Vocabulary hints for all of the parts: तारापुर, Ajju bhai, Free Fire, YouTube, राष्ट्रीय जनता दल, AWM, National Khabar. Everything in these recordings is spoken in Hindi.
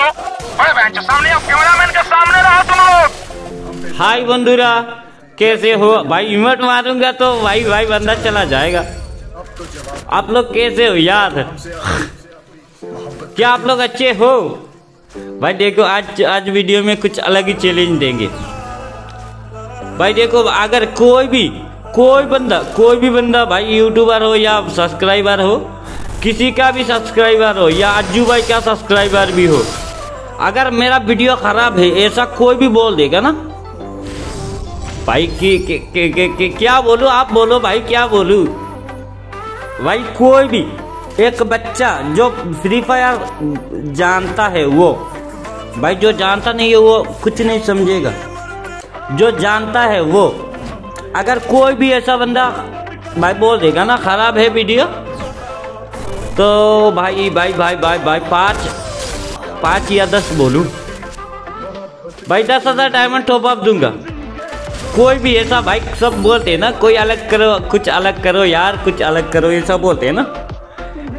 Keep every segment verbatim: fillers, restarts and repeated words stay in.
करो सामने कैमरामैन के सामने रहो तुम लोग। हाय बंधुरा, कैसे हो भाई? इमोट मारूंगा तो भाई भाई बंदा चला जाएगा। आप लोग कैसे हो यार? क्या आप लोग अच्छे हो भाई? देखो आज आज वीडियो में कुछ अलग ही चैलेंज देंगे भाई। देखो अगर कोई भी कोई बंदा कोई भी बंदा भाई यूट्यूबर हो या सब्सक्राइबर हो, किसी का भी सब्सक्राइबर हो या अज्जू भाई का सब्सक्राइबर भी हो, अगर मेरा वीडियो खराब है ऐसा कोई भी बोल देगा ना भाई कि, कि, कि, कि, कि, क्या बोलूं? आप बोलो भाई क्या बोलूं भाई। कोई भी एक बच्चा जो फ्री फायर जानता है वो भाई, जो जानता नहीं है वो कुछ नहीं समझेगा, जो जानता है वो अगर कोई भी ऐसा बंदा भाई बोल देगा ना खराब है वीडियो, तो भाई भाई भाई भाई भाई पाँच पाँच या दस बोलूं भाई, दस हज़ार डायमंड टॉप अप दूंगा। कोई भी ऐसा भाई, सब बोलते हैं ना कोई अलग करो, कुछ अलग करो यार, कुछ अलग करो, ऐसा बोलते हैं ना।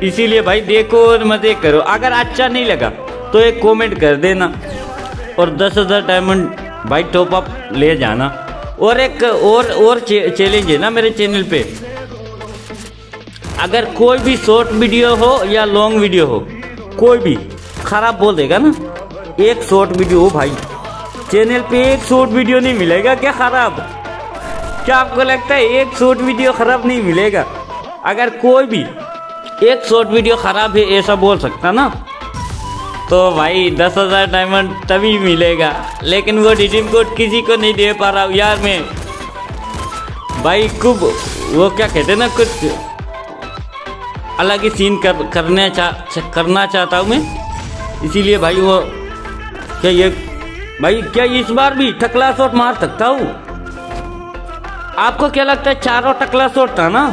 इसीलिए भाई देखो और मजे करो। अगर अच्छा नहीं लगा तो एक कमेंट कर देना और दस हज़ार डायमंड भाई टॉप अप ले जाना। और एक और और चैलेंज है ना मेरे चैनल पे, अगर कोई भी शॉर्ट वीडियो हो या लॉन्ग वीडियो हो, कोई भी खराब बोल देगा ना, एक शॉर्ट वीडियो हो भाई, चैनल पे एक शॉर्ट वीडियो नहीं मिलेगा क्या खराब? क्या आपको लगता है एक शॉर्ट वीडियो खराब नहीं मिलेगा? अगर कोई भी एक शॉर्ट वीडियो खराब है ऐसा बोल सकता ना, तो भाई दस हज़ार डायमंड तभी मिलेगा। लेकिन वो रिडीम कोड किसी को नहीं दे पा रहा हूँ यार मैं भाई। खूब वो क्या कहते हैं ना, कुछ अलग ही सीन कर, करने चा, करना चाहता हूँ मैं। इसीलिए भाई वो क्या ये भाई क्या इस बार भी टकला शॉट मार सकता हूँ? आपको क्या लगता है? चारों टकला शॉट था ना।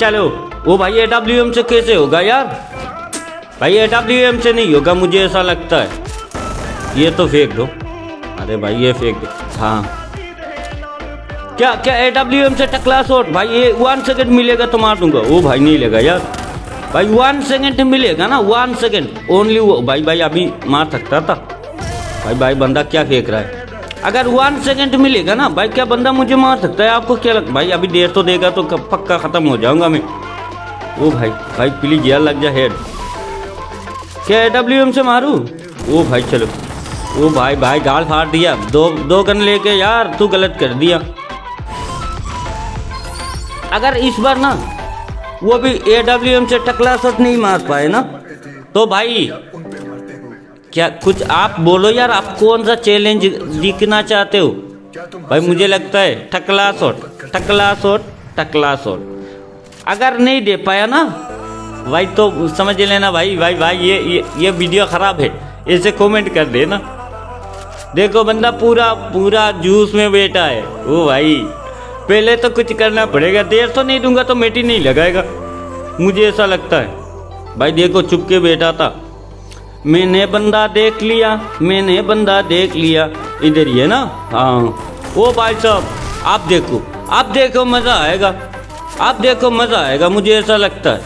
चलो वो भाई ए डब्ल्यू एम से कैसे होगा यार? भाई ए डब्ल्यू एम से नहीं होगा मुझे ऐसा लगता है। ये तो फेंक दो, अरे भाई ये फेंक दो। हाँ क्या क्या ए डब्ल्यू एम से टकला शॉट भाई? ये वन सेकेंड मिलेगा तो मार दूंगा। वो भाई नहीं लेगा यार भाई, वन सेकेंड मिलेगा ना, वन सेकेंड ओनली। वो भाई भाई अभी मार सकता था भाई। भाई बंदा क्या फेंक रहा है? अगर वन सेकेंड मिलेगा ना भाई, क्या बंदा मुझे मार सकता है? आपको क्या लगता है भाई? अभी देर तो देगा तो पक्का ख़त्म हो जाऊंगा मैं। ओ भाई भाई प्लीज यार लग जा हेड। क्या डब्ल्यू एम से मारूं? ओ भाई चलो। ओ भाई भाई गाल फाड़ दिया, दो दो गन लेके यार तू गलत कर दिया। अगर इस बार ना वो भी ए डब्ल्यू एम से टकला शॉट नहीं मार पाए ना, तो भाई क्या कुछ आप बोलो यार, आप कौन सा चैलेंज जीतना चाहते हो भाई? मुझे लगता है टकला शॉट टकला शॉट टकला शॉट अगर नहीं दे पाया ना भाई, तो समझ लेना भाई भाई भाई ये ये, ये वीडियो ख़राब है ऐसे कमेंट कर देना। देखो बंदा पूरा पूरा जूस में बैठा है। ओ भाई पहले तो कुछ करना पड़ेगा, देर तो नहीं दूंगा तो मेटी नहीं लगाएगा मुझे ऐसा लगता है भाई। देखो चुप के बैठा था। मैंने बंदा देख लिया, मैंने बंदा देख लिया, इधर ही है ना। हाँ ओ भाई साहब आप देखो, आप देखो मज़ा आएगा, आप देखो मज़ा आएगा मुझे ऐसा लगता है,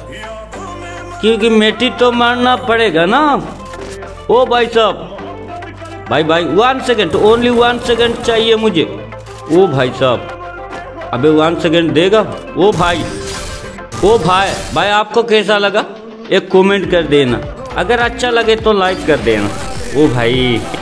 क्योंकि मेटी तो मारना पड़ेगा ना। ओ भाई साहब भाई भाई one second, only one second चाहिए मुझे। ओ भाई साहब अबे वन सेकेंड देगा? ओ भाई ओ भाई भाई आपको कैसा लगा एक कमेंट कर देना, अगर अच्छा लगे तो लाइक कर देना। ओ भाई।